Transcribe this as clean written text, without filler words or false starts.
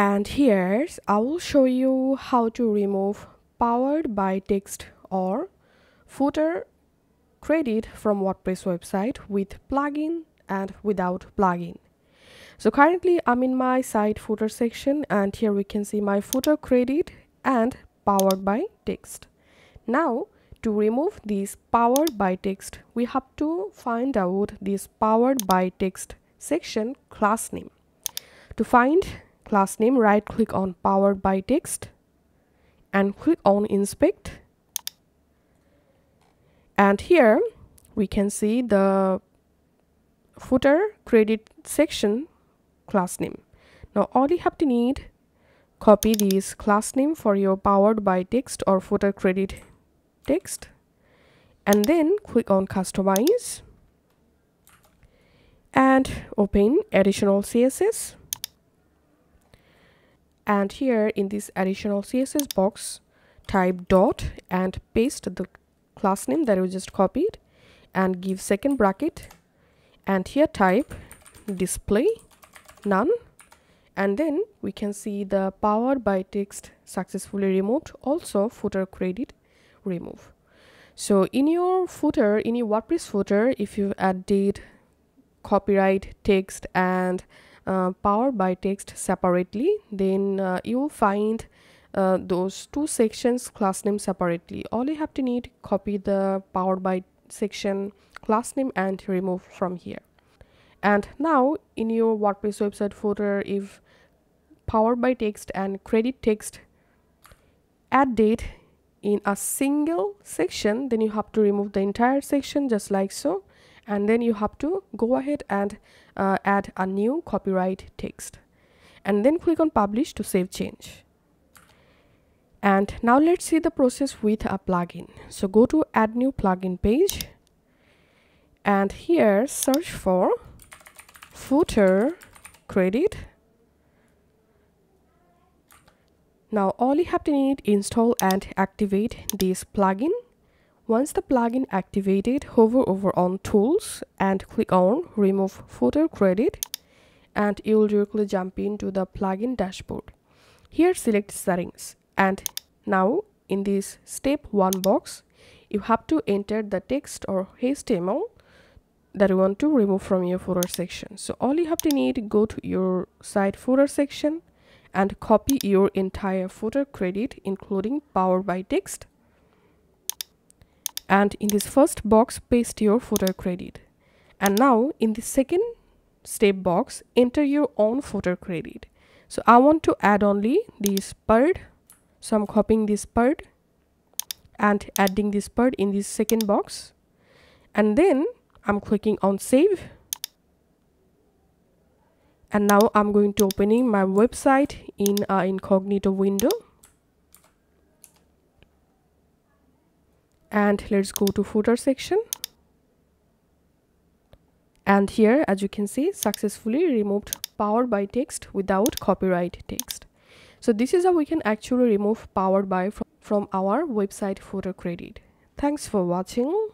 And here I will show you how to remove powered by text or footer credit from WordPress website with plugin and without plugin. So currently I'm in my site footer section, and here we can see my footer credit and powered by text. Now to remove this powered by text, we have to find out this powered by text section class name. To find class name, right click on powered by text and click on inspect, and here we can see the footer credit section class name. Now all you have to need, copy this class name for your powered by text or footer credit text, and then click on customize and open additional CSS. And here in this additional CSS box, type dot and paste the class name that we just copied, and give second bracket, and here type display none, and then we can see the powered by text successfully removed, also footer credit remove. So in your footer, in your WordPress footer, if you added copyright text and powered by text separately, then you'll find those two sections class name separately. All you have to need, copy the powered by section class name and remove from here. And now in your WordPress website footer, if powered by text and credit text added in a single section, then you have to remove the entire section just like so, and then you have to go ahead and add a new copyright text, and then click on publish to save change. And now let's see the process with a plugin. So go to add new plugin page, and here search for footer credit. Now all you have to need, install and activate this plugin. Once the plugin activated, hover over on tools and click on remove footer credit, and you will directly jump into the plugin dashboard. Here select settings, and now in this step 1 box you have to enter the text or HTML that you want to remove from your footer section. So all you have to need, go to your site footer section and copy your entire footer credit including powered by text, and in this first box paste your footer credit. And now in the second step box enter your own footer credit. So I want to add only this bird, so I'm copying this bird and adding this bird in this second box, and then I'm clicking on save. And now I'm going to opening my website in an incognito window, and let's go to footer section, and here as you can see successfully removed powered by text without copyright text. So this is how we can actually remove powered by from our website footer credit. Thanks for watching.